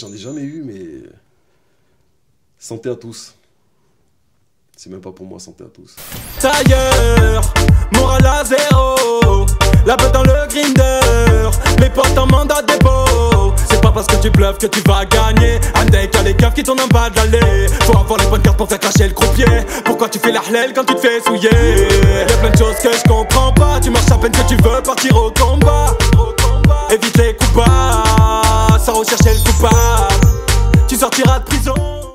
J'en ai jamais eu, mais... Santé à tous. C'est même pas pour moi, santé à tous. Tailleur, moral à zéro. La bête dans le grinder, mes portes en mandat dépôt. C'est pas parce que tu bluffes que tu vas gagner. Andek a les caves qui tournent en bas de l'allée. Faut avoir les bonnes cartes pour faire cracher le croupier. Pourquoi tu fais la hlel quand tu te fais souiller? Y'a plein de choses que je comprends pas. Tu marches à peine que tu veux partir au combat. Évite les coups bas, sans rechercher le coupable. Tu sortiras de prison.